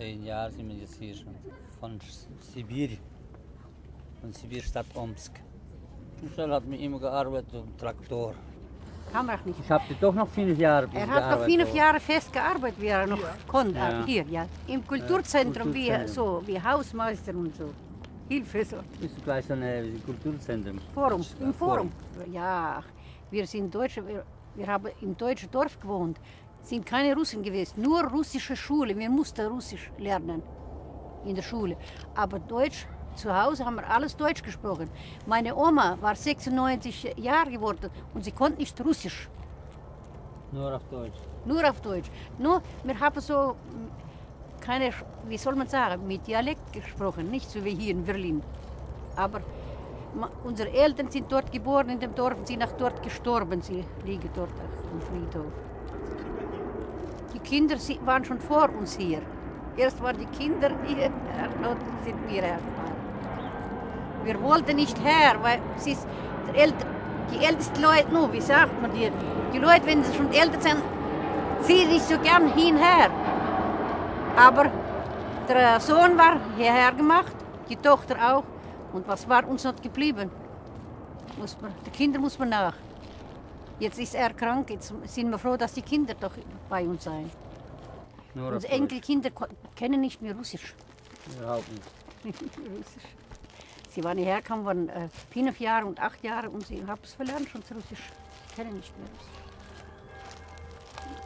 10 Jahre im Medizinischen. Von Sibir. Von Sibirstadt Omsk. Michel hat mit ihm gearbeitet im Traktor. Kann er nicht. Ich habe doch noch 5 Jahre gearbeitet. Er hat noch 5 Jahre festgearbeitet, wie er noch konnte. Ja. Hier, ja. Im Kulturzentrum, ja, wie Hausmeister und so. Hilfe so. Ist gleich so ein Kulturzentrum. Forum. Im Forum. Ja, wir sind Deutsche. Wir haben im deutschen Dorf gewohnt. Sind keine Russen gewesen, nur russische Schule. Wir mussten Russisch lernen in der Schule. Aber Deutsch, zu Hause haben wir alles Deutsch gesprochen. Meine Oma war 96 Jahre geworden und sie konnte nicht Russisch. Nur auf Deutsch? Nur auf Deutsch. Nur, wir haben so keine, wie soll man sagen, mit Dialekt gesprochen. Nicht so wie hier in Berlin. Aber unsere Eltern sind dort geboren, in dem Dorf, und sind auch dort gestorben. Sie liegen dort im Friedhof. Die Kinder waren schon vor uns hier. Erst waren die Kinder hier, und sind wir erstmal. Wir wollten nicht her, weil sie ist die ältesten Leute, nur, wie sagt man dir, die Leute, wenn sie schon älter sind, ziehen nicht so gern hinher. Aber der Sohn war hierher gemacht, die Tochter auch. Und was war uns noch geblieben? Die Kinder muss man nach. Jetzt ist er krank, jetzt sind wir froh, dass die Kinder doch bei uns sind. Unsere Enkelkinder kennen nicht mehr Russisch. Überhaupt nicht. Russisch. Sie waren hierher, waren 5 Jahre und 8 Jahre und sie haben es verlernt schon Russisch. Kennen nicht mehr Russisch.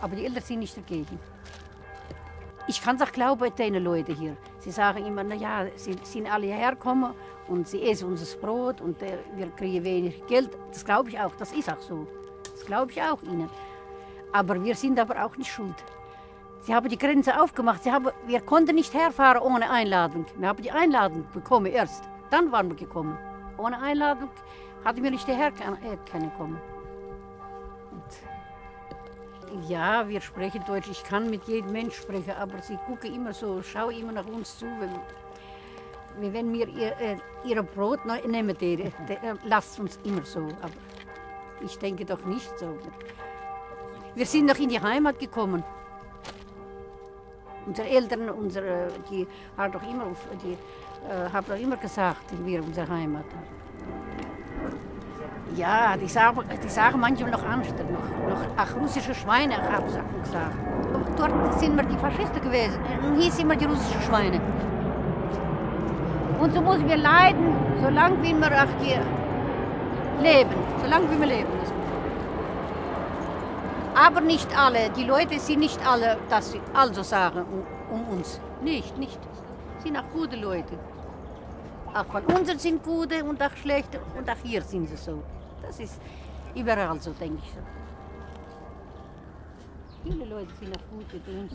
Aber die Eltern sind nicht dagegen. Ich kann es auch glauben, den Leuten hier. Sie sagen immer, naja, sie sind alle hierher gekommen und sie essen unser Brot und wir kriegen wenig Geld. Das glaube ich auch, das ist auch so. Das glaube ich auch ihnen. Aber wir sind aber auch nicht schuld. Sie haben die Grenze aufgemacht. Wir konnten nicht herfahren ohne Einladung. Wir haben die Einladung bekommen erst. Dann waren wir gekommen. Ohne Einladung hatten wir nicht hierher können kommen. Und ja, wir sprechen Deutsch. Ich kann mit jedem Mensch sprechen, aber sie gucken immer so, schauen immer nach uns zu. Wenn wir ihr Brot nehmen, lasst uns immer so. Aber ich denke doch nicht so. Wir sind noch in die Heimat gekommen. Unsere Eltern, die haben doch immer, gesagt, wir unsere Heimat. Ja, die sagen manchmal noch anständig. Ach, russische Schweine, haben sie gesagt. Und dort sind wir die Faschisten gewesen. Und hier sind wir die russischen Schweine. Und so müssen wir leiden, solange wir hier leben. Solange wir leben. Aber nicht alle. Die Leute sind nicht alle, dass sie also sagen um uns. Nicht. Sind auch gute Leute. Auch von uns sind gute und auch schlechte. Und auch hier sind sie so. Das ist überall so, denke ich. Viele Leute sind auch gute bei uns.